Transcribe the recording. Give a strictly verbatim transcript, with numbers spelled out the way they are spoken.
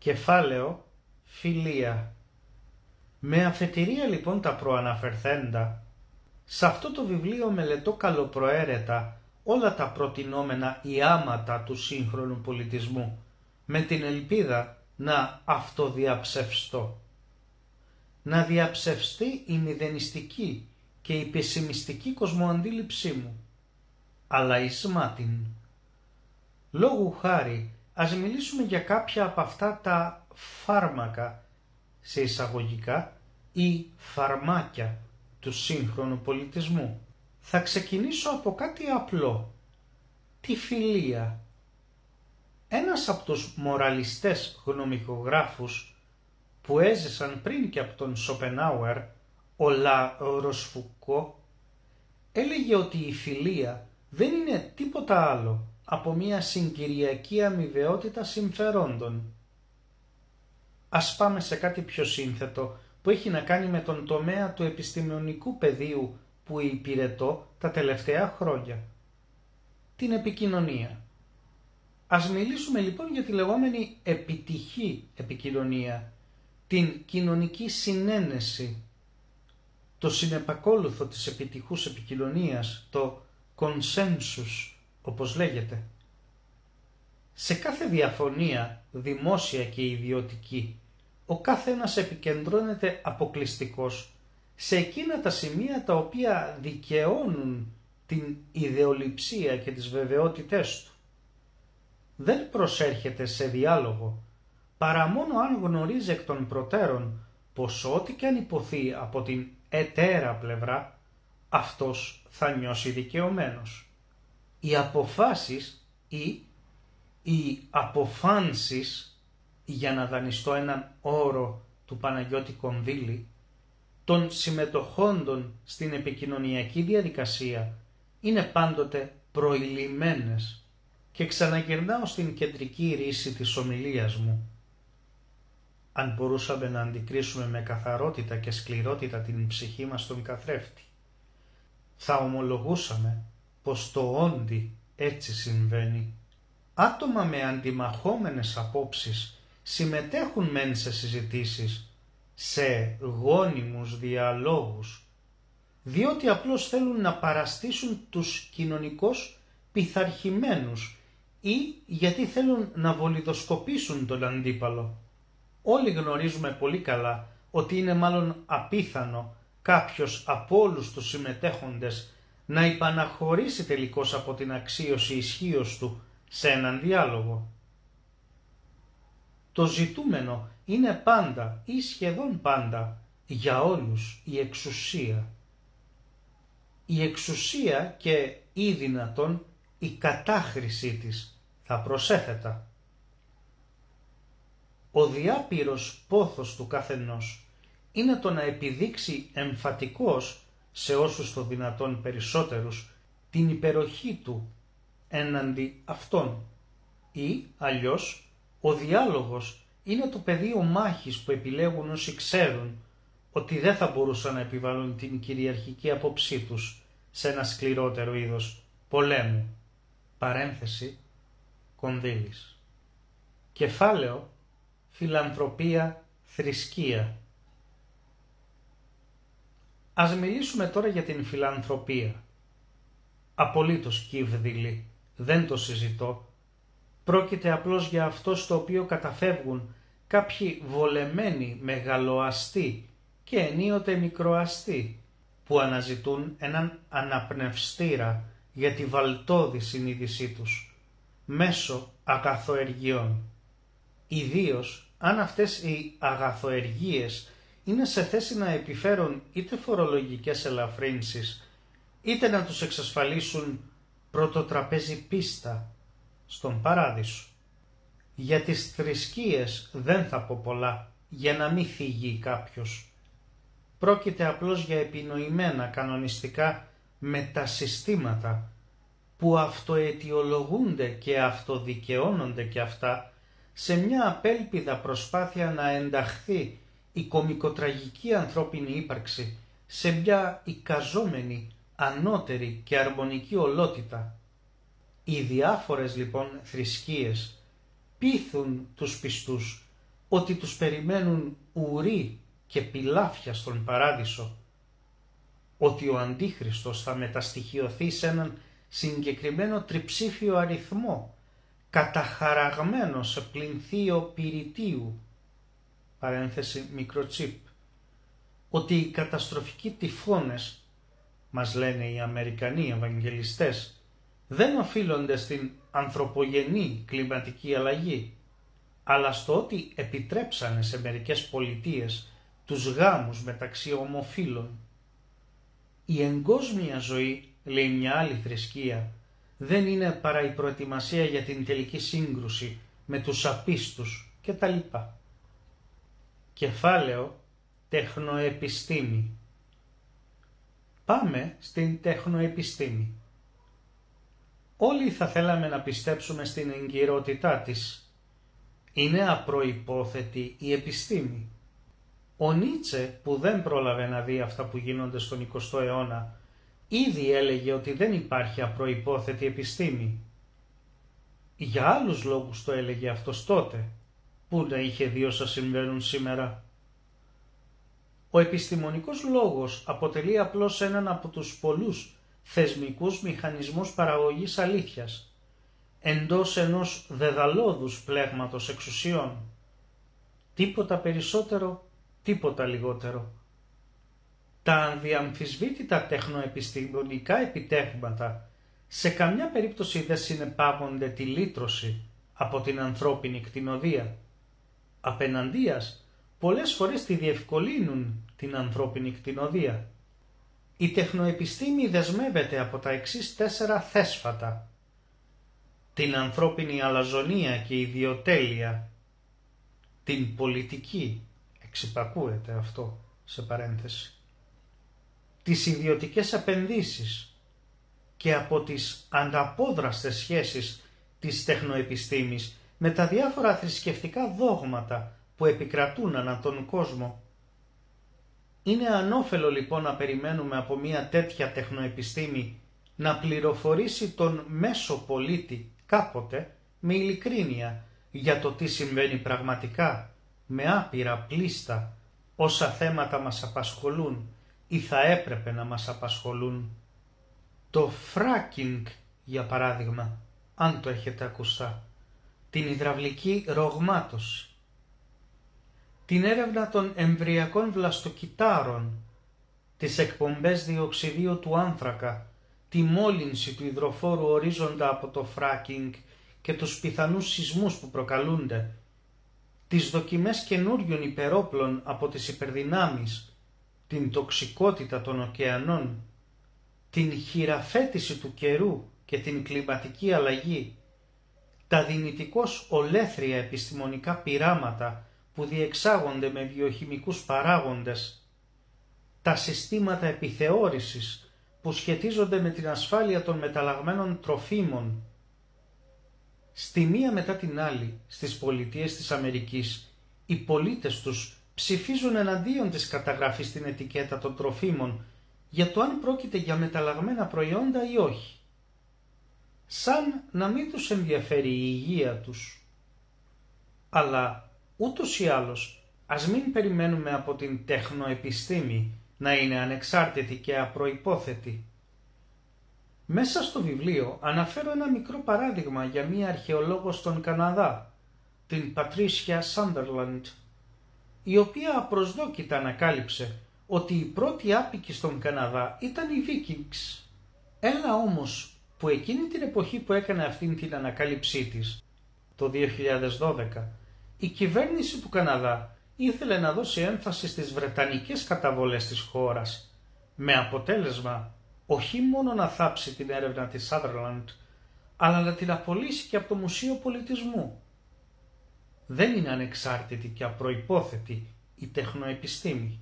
Κεφάλαιο φιλία. Με αφετηρία λοιπόν τα προαναφερθέντα, σε αυτό το βιβλίο μελετώ καλοπροαίρετα όλα τα προτινόμενα ιάματα του σύγχρονου πολιτισμού, με την ελπίδα να αυτοδιαψευστώ. Να διαψευστεί η μηδενιστική και η πεσημιστική κοσμοαντίληψή μου, αλλά εις μάτιν. Λόγου χάρη, ας μιλήσουμε για κάποια από αυτά τα φάρμακα, σε εισαγωγικά, ή φαρμάκια του σύγχρονου πολιτισμού. Θα ξεκινήσω από κάτι απλό, τη φιλία. Ένας από τους μοραλιστές γνωμικογράφους που έζησαν πριν και από τον Σοπενάουερ, ο Λα Ροσφουκό, έλεγε ότι η φιλία δεν είναι τίποτα άλλο από μια συγκυριακή αμοιβαιότητα συμφερόντων. Ας πάμε σε κάτι πιο σύνθετο που έχει να κάνει με τον τομέα του επιστημονικού πεδίου που υπηρετώ τα τελευταία χρόνια. Την επικοινωνία. Ας μιλήσουμε λοιπόν για τη λεγόμενη επιτυχή επικοινωνία, την κοινωνική συνένεση. Το συνεπακόλουθο της επιτυχούς επικοινωνίας, το consensus, όπως λέγεται. Σε κάθε διαφωνία, δημόσια και ιδιωτική, ο καθένας επικεντρώνεται αποκλειστικός σε εκείνα τα σημεία τα οποία δικαιώνουν την ιδεολειψία και τις βεβαιότητές του. Δεν προσέρχεται σε διάλογο, παρά μόνο αν γνωρίζει εκ των προτέρων πως ό,τι και αν υποθεί από την εταίρα πλευρά, αυτός θα νιώσει δικαιωμένος. Οι αποφάσεις ή οι αποφάνσεις, για να δανειστώ έναν όρο του Παναγιώτη Κονδύλη, των συμμετοχόντων στην επικοινωνιακή διαδικασία είναι πάντοτε προηλημμένες και ξαναγυρνάω στην κεντρική ρίση της ομιλίας μου. Αν μπορούσαμε να αντικρίσουμε με καθαρότητα και σκληρότητα την ψυχή μας στον καθρέφτη, θα ομολογούσαμε πως το όντι έτσι συμβαίνει. Άτομα με αντιμαχόμενες απόψεις συμμετέχουν μεν σε συζητήσεις, σε γόνιμους διαλόγους, διότι απλώς θέλουν να παραστήσουν τους κοινωνικώς πειθαρχημένους ή γιατί θέλουν να βολιδοσκοπήσουν τον αντίπαλο. Όλοι γνωρίζουμε πολύ καλά ότι είναι μάλλον απίθανο κάποιος από όλους τους συμμετέχοντες να υπαναχωρήσει τελικώς από την αξίωση ισχύως του σε έναν διάλογο. Το ζητούμενο είναι πάντα ή σχεδόν πάντα για όλους η εξουσία. Η εξουσία και ή δυνατόν η κατάχρησή της, θα προσέθετα. Ο διάπειρος πόθος του καθενός είναι το να επιδείξει εμφατικός σε όσους το δυνατόν περισσότερους την υπεροχή του έναντι αυτών ή αλλιώς ο διάλογος είναι το πεδίο μάχης που επιλέγουν όσοι ξέρουν ότι δεν θα μπορούσαν να επιβάλλουν την κυριαρχική απόψή τους σε ένα σκληρότερο είδος πολέμου. Παρένθεση Κονδύλης. Κεφάλαιο φιλανθρωπία, θρησκεία. Ας μιλήσουμε τώρα για την φιλανθρωπία. Απολύτως κύβδηλη, δεν το συζητώ. Πρόκειται απλώς για αυτό στο οποίο καταφεύγουν κάποιοι βολεμένοι μεγαλοαστοί και ενίοτε μικροαστοί που αναζητούν έναν αναπνευστήρα για τη βαλτώδη συνείδησή τους μέσω αγαθοεργειών. Ιδίως αν αυτές οι αγαθοεργίες είναι σε θέση να επιφέρουν είτε φορολογικές ελαφρύνσεις, είτε να τους εξασφαλίσουν πρωτοτραπέζι πίστα στον παράδεισο. Για τις θρησκείες δεν θα πω πολλά, για να μην θυγεί κάποιος. Πρόκειται απλώς για επινοημένα κανονιστικά μετασυστήματα που αυτοαιτιολογούνται και αυτοδικαιώνονται και αυτά σε μια απέλπιδα προσπάθεια να ενταχθεί η κωμικοτραγική ανθρώπινη ύπαρξη σε μια εικαζόμενη, ανώτερη και αρμονική ολότητα. Οι διάφορες λοιπόν θρησκείες πείθουν τους πιστούς ότι τους περιμένουν ουροί και πηλάφια στον παράδεισο, ότι ο Αντίχριστος θα μεταστοιχειωθεί σε έναν συγκεκριμένο τριψήφιο αριθμό, καταχαραγμένο σε πληνθείο πυρητίου, παρένθεση μικροτσίπ, ότι οι καταστροφικοί τυφώνες, μας λένε οι Αμερικανοί Ευαγγελιστές, δεν οφείλονται στην ανθρωπογενή κλιματική αλλαγή, αλλά στο ότι επιτρέψανε σε μερικές πολιτείες τους γάμους μεταξύ ομοφύλων. Η εγκόσμια ζωή, λέει μια άλλη θρησκεία, δεν είναι παρά η προετοιμασία για την τελική σύγκρουση με τους απίστους κτλ. Κεφάλαιο Τεχνοεπιστήμη. Πάμε στην τεχνοεπιστήμη. Όλοι θα θέλαμε να πιστέψουμε στην εγκυρότητά της. Είναι απροϋπόθετη η επιστήμη. Ο Νίτσε, που δεν πρόλαβε να δει αυτά που γίνονται στον εικοστό αιώνα, ήδη έλεγε ότι δεν υπάρχει απροϋπόθετη επιστήμη. Για άλλους λόγους το έλεγε αυτός τότε, που να είχε δει όσα συμβαίνουν σήμερα. Ο επιστημονικός λόγος αποτελεί απλώς έναν από τους πολλούς θεσμικούς μηχανισμούς παραγωγής αλήθειας, εντός ενός δεδαλώδους πλέγματος εξουσιών. Τίποτα περισσότερο, τίποτα λιγότερο. Τα ανδιαμφισβήτητα τεχνοεπιστημονικά επιτεύγματα σε καμιά περίπτωση δεν συνεπάγονται τη λύτρωση από την ανθρώπινη κτηνοδία. Απεναντίας, πολλές φορές τη διευκολύνουν την ανθρώπινη κτηνοδία. Η τεχνοεπιστήμη δεσμεύεται από τα εξής τέσσερα θέσφατα: την ανθρώπινη αλαζονία και ιδιοτέλεια, την πολιτική, εξυπακούεται αυτό σε παρένθεση, τις ιδιωτικές επενδύσεις, και από τις ανταπόδραστες σχέσεις της τεχνοεπιστήμης με τα διάφορα θρησκευτικά δόγματα που επικρατούν ανά τον κόσμο. Είναι ανώφελο λοιπόν να περιμένουμε από μια τέτοια τεχνοεπιστήμη να πληροφορήσει τον μέσο πολίτη κάποτε με ειλικρίνεια για το τι συμβαίνει πραγματικά με άπειρα πλήστα όσα θέματα μας απασχολούν ή θα έπρεπε να μας απασχολούν. Το φράκινγκ, για παράδειγμα, αν το έχετε ακουστά, την υδραυλική ρογμάτωση, την έρευνα των εμβριακών βλαστοκυτάρων, τις εκπομπές διοξιδίου του άνθρακα, τη μόλυνση του υδροφόρου ορίζοντα από το φράκινγκ και τους πιθανούς σεισμούς που προκαλούνται, τις δοκιμές καινούριων υπερόπλων από τις υπερδυνάμεις, την τοξικότητα των ωκεανών, την χειραφέτηση του καιρού και την κλιματική αλλαγή, τα δυνητικώς ολέθρια επιστημονικά πειράματα που διεξάγονται με βιοχημικούς παράγοντες, τα συστήματα επιθεώρησης που σχετίζονται με την ασφάλεια των μεταλλαγμένων τροφίμων. Στη μία μετά την άλλη, στις πολιτείες της Αμερικής, οι πολίτες τους ψηφίζουν εναντίον της καταγραφής στην ετικέτα των τροφίμων για το αν πρόκειται για μεταλλαγμένα προϊόντα ή όχι. Σαν να μην τους ενδιαφέρει η υγεία τους. Αλλά ούτως ή άλλως, ας μην περιμένουμε από την τεχνοεπιστήμη να είναι ανεξάρτητη και απροϋπόθετη. Μέσα στο βιβλίο αναφέρω ένα μικρό παράδειγμα για μία αρχαιολόγο στον Καναδά, την Πατρίσια Σάντερλαντ, η οποία απροσδόκητα ανακάλυψε ότι οι πρώτοι άπικοι στον Καναδά ήταν οι Βίκινγκς. Έλα όμως που εκείνη την εποχή που έκανε αυτήν την ανακάλυψή της, το δύο χιλιάδες δώδεκα, η κυβέρνηση του Καναδά ήθελε να δώσει έμφαση στις βρετανικές καταβολές της χώρας, με αποτέλεσμα όχι μόνο να θάψει την έρευνα της Σάντερλαντ, αλλά να την απολύσει και από το Μουσείο Πολιτισμού. Δεν είναι ανεξάρτητη και απροϋπόθετη η τεχνοεπιστήμη.